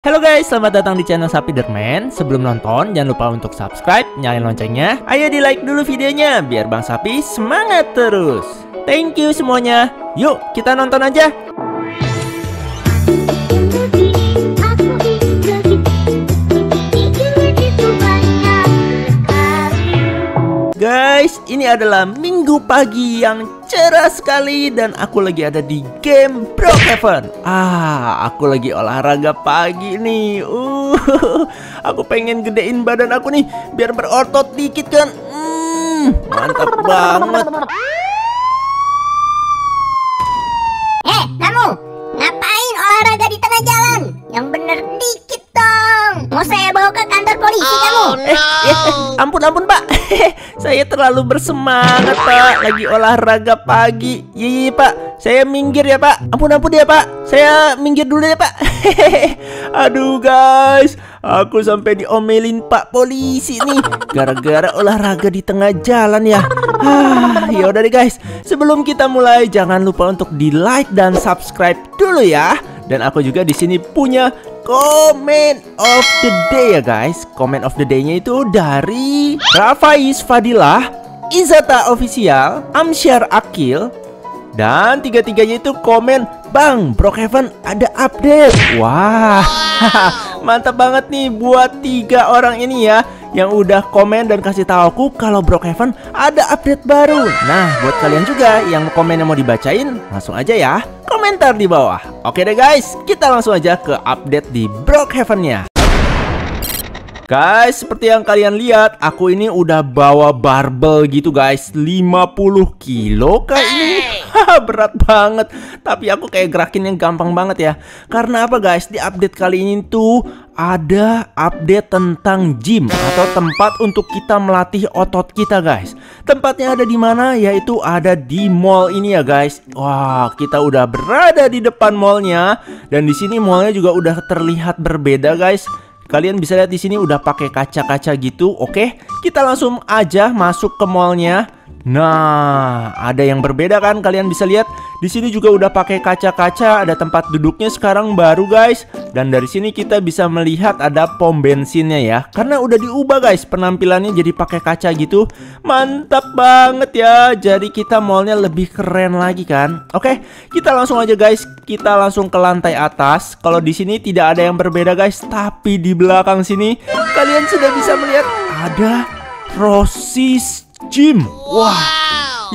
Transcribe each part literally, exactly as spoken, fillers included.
Halo guys, selamat datang di channel Sapidermen. Sebelum nonton, jangan lupa untuk subscribe, nyalain loncengnya. Ayo di like dulu videonya, biar Bang Sapi semangat terus. Thank you semuanya. Yuk, kita nonton aja. Guys, ini adalah minggu pagi yang cerah sekali dan aku lagi ada di game Brookhaven. Ah, aku lagi olahraga pagi nih. Uh, aku pengen gedein badan aku nih biar berotot dikit kan. Hmm, mantap banget. Eh, kamu ngapain olahraga di tengah jalan? Yang bener dikit dong. Mau saya bawa ke kantor polisi kamu? Oh, no. eh, eh, ampun ampun Pak. Saya terlalu bersemangat Pak, lagi olahraga pagi. Iya Pak, saya minggir ya Pak. Ampun ampun ya Pak, saya minggir dulu ya Pak. Aduh guys, aku sampai diomelin Pak polisi nih, gara-gara olahraga di tengah jalan ya. Ah, ya udah deh guys, sebelum kita mulai jangan lupa untuk di like dan subscribe dulu ya. Dan aku juga di sini punya comment of the day ya guys. Comment of the day-nya itu dari Raffaiz Fadilah, Izata Official, Amsyar Akil. Dan tiga-tiganya itu komen, "Bang, Brookhaven ada update." Wah, mantap banget nih buat tiga orang ini ya, yang udah komen dan kasih tahu aku kalau Brookhaven ada update baru. Nah, buat kalian juga yang komen yang mau dibacain, langsung aja ya komentar di bawah. Oke deh guys, kita langsung aja ke update di Brookhaven-nya. Guys, seperti yang kalian lihat, aku ini udah bawa barbel gitu guys, lima puluh kilo kah ini? Berat banget, tapi aku kayak gerakin yang gampang banget ya. Karena apa guys, di update kali ini tuh ada update tentang gym atau tempat untuk kita melatih otot kita guys. Tempatnya ada di mana? Yaitu ada di mall ini ya guys. Wah, kita udah berada di depan mallnya. Dan di sini mallnya juga udah terlihat berbeda guys. Kalian bisa lihat di sini udah pakai kaca-kaca gitu. Oke, kita langsung aja masuk ke mallnya. Nah, ada yang berbeda kan? Kalian bisa lihat di sini juga udah pakai kaca-kaca. Ada tempat duduknya sekarang baru guys. Dan dari sini kita bisa melihat ada pom bensinnya ya. Karena udah diubah guys, penampilannya jadi pakai kaca gitu. Mantap banget ya. Jadi kita mallnya lebih keren lagi kan? Oke, kita langsung aja guys. Kita langsung ke lantai atas. Kalau di sini tidak ada yang berbeda guys, tapi di belakang sini kalian sudah bisa melihat ada Rosis Gym. Wah,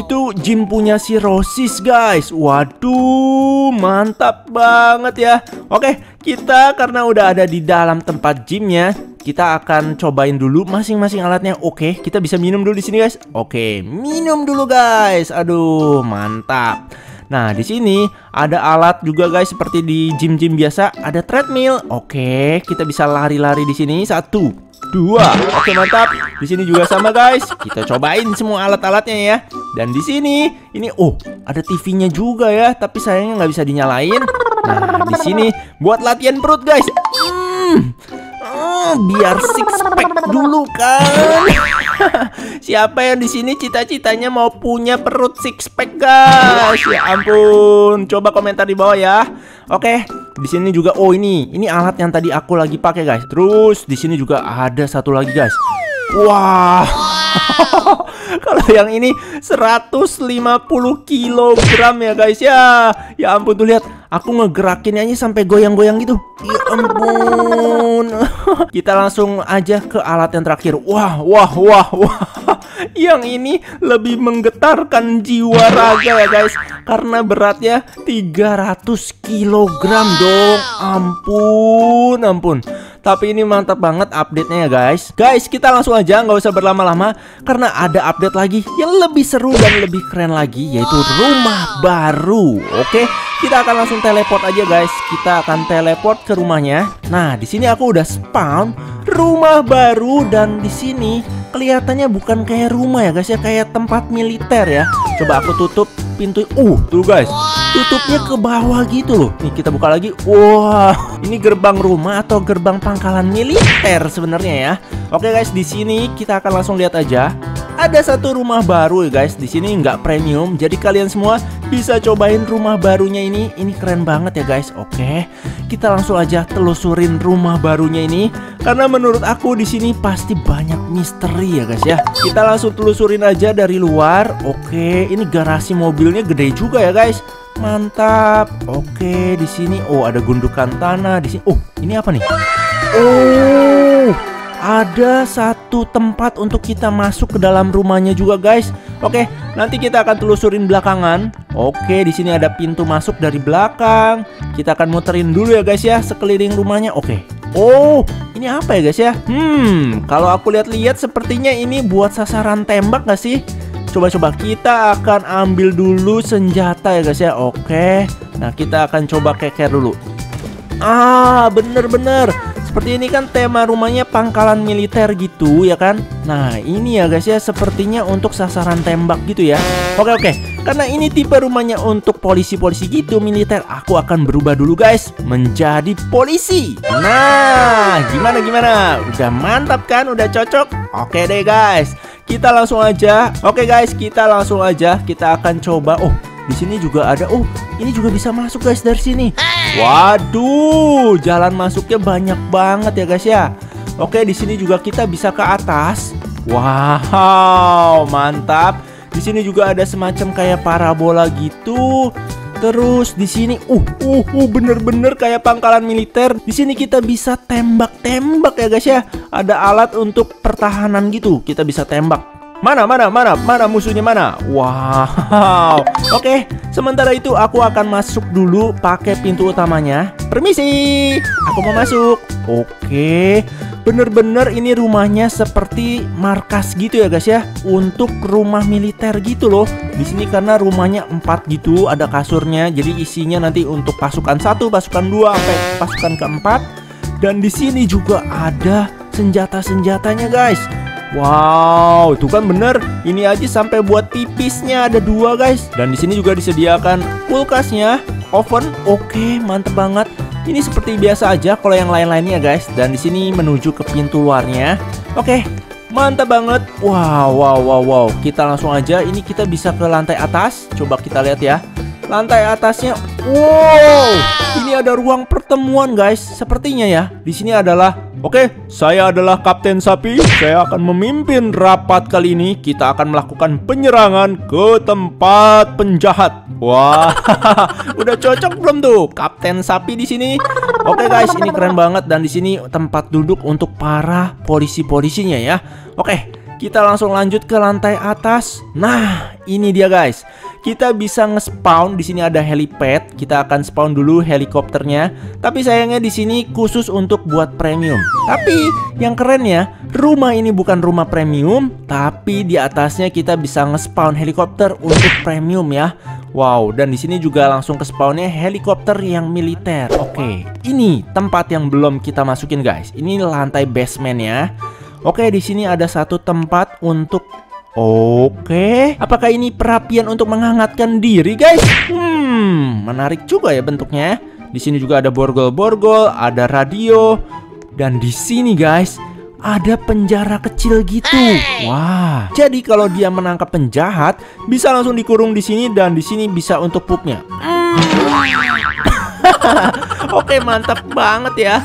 itu gym punya si Rosis guys. Waduh, mantap banget ya. Oke, kita karena udah ada di dalam tempat gymnya, kita akan cobain dulu masing-masing alatnya. Oke, kita bisa minum dulu di sini guys. Oke, minum dulu guys. Aduh, mantap. Nah, di sini ada alat juga guys, seperti di gym-gym biasa ada treadmill. Oke, kita bisa lari-lari di sini. Satu, dua. Oke, mantap. Di sini juga sama guys. Kita cobain semua alat-alatnya ya. Dan di sini ini oh, ada T V-nya juga ya, tapi sayangnya nggak bisa dinyalain. Nah, di sini buat latihan perut guys. Hmm. Hmm, biar six pack dulu kan. Siapa yang di sini cita-citanya mau punya perut six pack guys? Ya ampun, coba komentar di bawah ya. Oke, di sini juga oh ini, ini alat yang tadi aku lagi pakai guys. Terus di sini juga ada satu lagi guys. Wah. Wow. Kalau yang ini seratus lima puluh kilogram ya guys ya. Ya ampun, tuh lihat, aku ngegerakinnya aja sampai goyang-goyang gitu. Ya ampun. Kita langsung aja ke alat yang terakhir. Wah, wah, wah, wah. Yang ini lebih menggetarkan jiwa raga ya guys, karena beratnya tiga ratus kilogram dong. Ampun, ampun. Tapi ini mantap banget update-nya ya guys. Guys, kita langsung aja, nggak usah berlama-lama, karena ada update lagi yang lebih seru dan lebih keren lagi, yaitu rumah baru. Oke, kita akan langsung teleport aja guys. Kita akan teleport ke rumahnya. Nah, di sini aku udah spawn rumah baru, dan di sini kelihatannya bukan kayak rumah ya guys ya, kayak tempat militer ya. Coba aku tutup pintu. Uh, tuh guys, tutupnya ke bawah gitu loh. Nih kita buka lagi. Wah, ini gerbang rumah atau gerbang pangkalan militer sebenarnya ya. Oke guys, di sini kita akan langsung lihat aja. Ada satu rumah baru guys di sini, nggak premium, jadi kalian semua bisa cobain rumah barunya ini. Ini keren banget ya guys. Oke, kita langsung aja telusurin rumah barunya ini karena menurut aku di sini pasti banyak misteri ya guys ya. Kita langsung telusurin aja dari luar. Oke, ini garasi mobilnya gede juga ya guys. Mantap. Oke, di sini oh ada gundukan tanah di sini. Oh, ini apa nih? Oh, ada satu tempat untuk kita masuk ke dalam rumahnya juga guys. Oke, nanti kita akan telusurin belakangan. Oke, di sini ada pintu masuk dari belakang. Kita akan muterin dulu ya guys ya sekeliling rumahnya. Oke. Oh, ini apa ya guys ya? Hmm, kalau aku lihat-lihat sepertinya ini buat sasaran tembak gak sih? Coba-coba kita akan ambil dulu senjata ya guys ya. Oke. Nah, kita akan coba keker dulu. Ah, bener-bener seperti ini kan tema rumahnya pangkalan militer gitu ya kan. Nah ini ya guys ya sepertinya untuk sasaran tembak gitu ya. Oke oke, karena ini tipe rumahnya untuk polisi-polisi gitu militer, aku akan berubah dulu guys menjadi polisi. Nah gimana gimana, udah mantap kan, udah cocok. Oke deh guys, kita langsung aja. Oke guys, kita langsung aja kita akan coba. Oh di sini juga ada. Oh ini juga bisa masuk guys dari sini. Waduh, jalan masuknya banyak banget ya guys ya. Oke, di sini juga kita bisa ke atas. Wow, mantap. Di sini juga ada semacam kayak parabola gitu. Terus di sini, uh, uh, uh, bener-bener kayak pangkalan militer. Di sini kita bisa tembak-tembak ya guys ya. Ada alat untuk pertahanan gitu. Kita bisa tembak. Mana, mana, mana, mana musuhnya mana? Wow. Oke, sementara itu aku akan masuk dulu pakai pintu utamanya. Permisi, aku mau masuk. Oke, bener-bener ini rumahnya seperti markas gitu ya guys ya. Untuk rumah militer gitu loh. Di sini karena rumahnya empat gitu, ada kasurnya. Jadi isinya nanti untuk pasukan satu, pasukan dua, sampai pasukan keempat. Dan di sini juga ada senjata-senjatanya guys. Wow, itu kan bener. Ini aja sampai buat tipisnya ada dua guys. Dan di sini juga disediakan kulkasnya, oven. Oke, mantep banget. Ini seperti biasa aja kalau yang lain-lainnya guys. Dan di sini menuju ke pintu luarnya. Oke, mantap banget. Wow, wow, wow, wow. Kita langsung aja. Ini kita bisa ke lantai atas. Coba kita lihat ya. Lantai atasnya. Wow, ini ada ruang pertemuan guys. Sepertinya ya. Di sini adalah. Oke, saya adalah Kapten Sapi. Saya akan memimpin rapat kali ini. Kita akan melakukan penyerangan ke tempat penjahat. Wah, udah cocok belum tuh Kapten Sapi di sini? Oke guys, ini keren banget dan di sini tempat duduk untuk para polisi-polisinya ya. Oke, kita langsung lanjut ke lantai atas. Nah, ini dia guys. Kita bisa nge-spawn di sini, ada helipad. Kita akan spawn dulu helikopternya. Tapi sayangnya di sini khusus untuk buat premium. Tapi yang keren ya, rumah ini bukan rumah premium, tapi di atasnya kita bisa nge-spawn helikopter untuk premium ya. Wow, dan di sini juga langsung ke spawnnya helikopter yang militer. Oke, ini tempat yang belum kita masukin guys. Ini lantai basement ya. Oke, di sini ada satu tempat untuk. Oke, apakah ini perapian untuk menghangatkan diri, guys? Hmm, menarik juga ya bentuknya. Di sini juga ada borgol-borgol, ada radio, dan di sini, guys, ada penjara kecil gitu. Wah, jadi kalau dia menangkap penjahat, bisa langsung dikurung di sini dan di sini bisa untuk pupnya. Oke, mantap banget ya.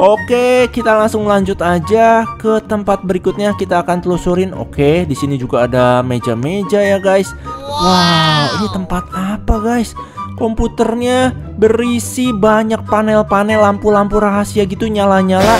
Oke, kita langsung lanjut aja ke tempat berikutnya. Kita akan telusurin. Oke, di sini juga ada meja-meja ya, guys. Wow, ini tempat apa, guys? Komputernya berisi banyak panel-panel lampu-lampu rahasia gitu nyala-nyala.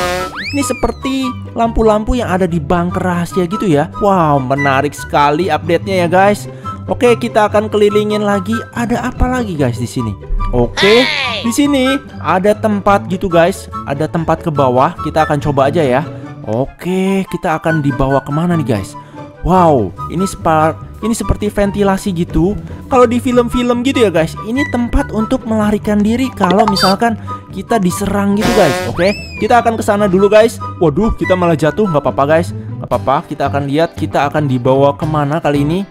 Ini seperti lampu-lampu yang ada di bunker rahasia gitu ya. Wow, menarik sekali update-nya ya, guys. Oke, kita akan kelilingin lagi. Ada apa lagi, guys, di sini? Oke, di sini ada tempat gitu guys, ada tempat ke bawah. Kita akan coba aja ya. Oke, kita akan dibawa kemana nih guys? Wow, ini spark, ini seperti ventilasi gitu. Kalau di film-film gitu ya guys, ini tempat untuk melarikan diri kalau misalkan kita diserang gitu guys. Oke, kita akan ke sana dulu guys. Waduh, kita malah jatuh, nggak apa-apa guys, nggak apa-apa. Kita akan lihat, kita akan dibawa kemana kali ini.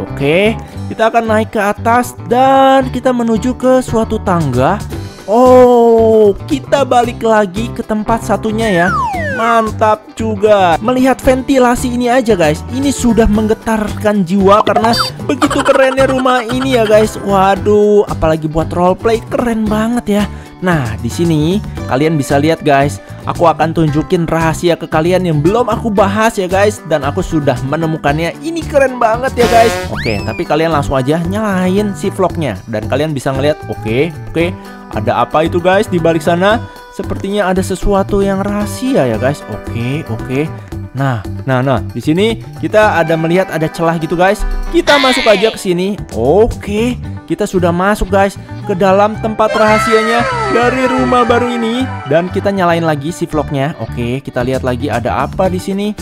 Oke, kita akan naik ke atas dan kita menuju ke suatu tangga. Oh, kita balik lagi ke tempat satunya ya. mantap juga. Melihat ventilasi ini aja guys, ini sudah menggetarkan jiwa karena begitu kerennya rumah ini ya guys. Waduh, apalagi buat roleplay keren banget ya. Nah, di sini kalian bisa lihat guys, aku akan tunjukin rahasia ke kalian yang belum aku bahas ya guys, dan aku sudah menemukannya. Ini keren banget ya guys. Oke, tapi kalian langsung aja nyalain si vlognya dan kalian bisa ngeliat. Oke, oke, ada apa itu guys di balik sana? Sepertinya ada sesuatu yang rahasia ya guys. Oke, oke. Nah, nah, nah, di sini kita ada melihat ada celah gitu guys. Kita masuk aja ke sini. Oke, kita sudah masuk guys ke dalam tempat rahasianya dari rumah baru ini, dan kita nyalain lagi si vlognya. Oke, kita lihat lagi ada apa di sini.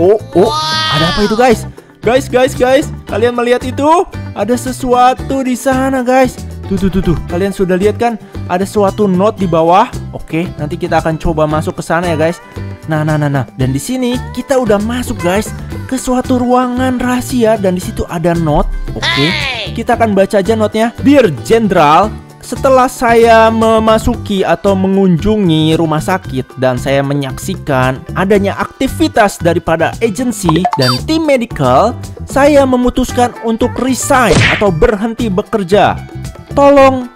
Oh, oh, ada apa itu guys? Guys, guys, guys, kalian melihat itu? Ada sesuatu di sana guys. Tuh, tuh, tuh, tuh, kalian sudah lihat kan? Ada suatu note di bawah. Oke, nanti kita akan coba masuk ke sana ya guys. Nah, nah, nah, nah, dan di sini kita udah masuk guys ke suatu ruangan rahasia, dan di situ ada note. Oke, okay, kita akan baca aja notenya. Dear Jenderal, setelah saya memasuki atau mengunjungi rumah sakit dan saya menyaksikan adanya aktivitas daripada agensi dan tim medical, saya memutuskan untuk resign atau berhenti bekerja. Tolong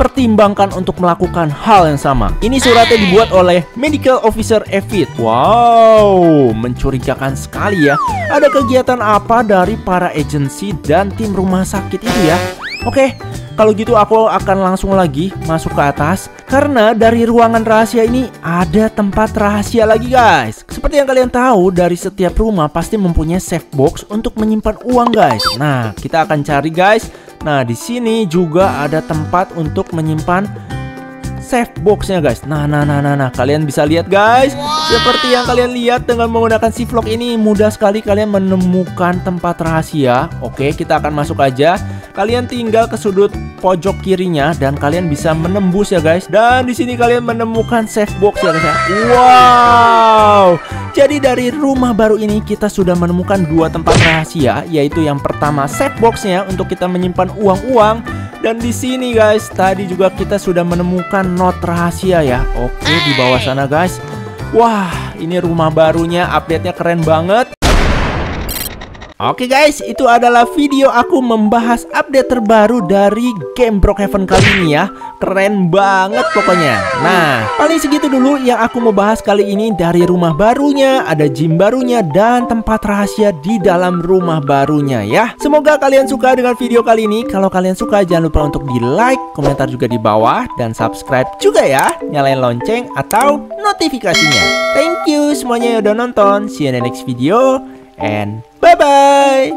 pertimbangkan untuk melakukan hal yang sama. Ini suratnya dibuat oleh Medical Officer Evit. Wow, mencurigakan sekali ya. Ada kegiatan apa dari para agensi dan tim rumah sakit itu ya? Oke, kalau gitu aku akan langsung lagi masuk ke atas, karena dari ruangan rahasia ini ada tempat rahasia lagi guys. Seperti yang kalian tahu, dari setiap rumah pasti mempunyai safe box untuk menyimpan uang guys. Nah, kita akan cari guys. Nah, di sini juga ada tempat untuk menyimpan safe boxnya guys. Nah, nah, nah, nah, nah, kalian bisa lihat guys. Seperti yang kalian lihat, dengan menggunakan si vlog ini mudah sekali kalian menemukan tempat rahasia. Oke, kita akan masuk aja. Kalian tinggal ke sudut pojok kirinya dan kalian bisa menembus ya guys. Dan di sini kalian menemukan safe box ya guys. Wow. Jadi dari rumah baru ini kita sudah menemukan dua tempat rahasia, yaitu yang pertama safe boxnya untuk kita menyimpan uang-uang, dan di sini guys tadi juga kita sudah menemukan note rahasia ya. Oke, di bawah sana guys. Wah, ini rumah barunya update-nya keren banget. Oke guys, itu adalah video aku membahas update terbaru dari game Brookhaven kali ini ya. Keren banget pokoknya. Nah, paling segitu dulu yang aku mau bahas kali ini. Dari rumah barunya, ada gym barunya, dan tempat rahasia di dalam rumah barunya ya. Semoga kalian suka dengan video kali ini. Kalau kalian suka, jangan lupa untuk di like, komentar juga di bawah, dan subscribe juga ya. Nyalain lonceng atau notifikasinya. Thank you semuanya yang udah nonton. See you in the next video. And bye-bye.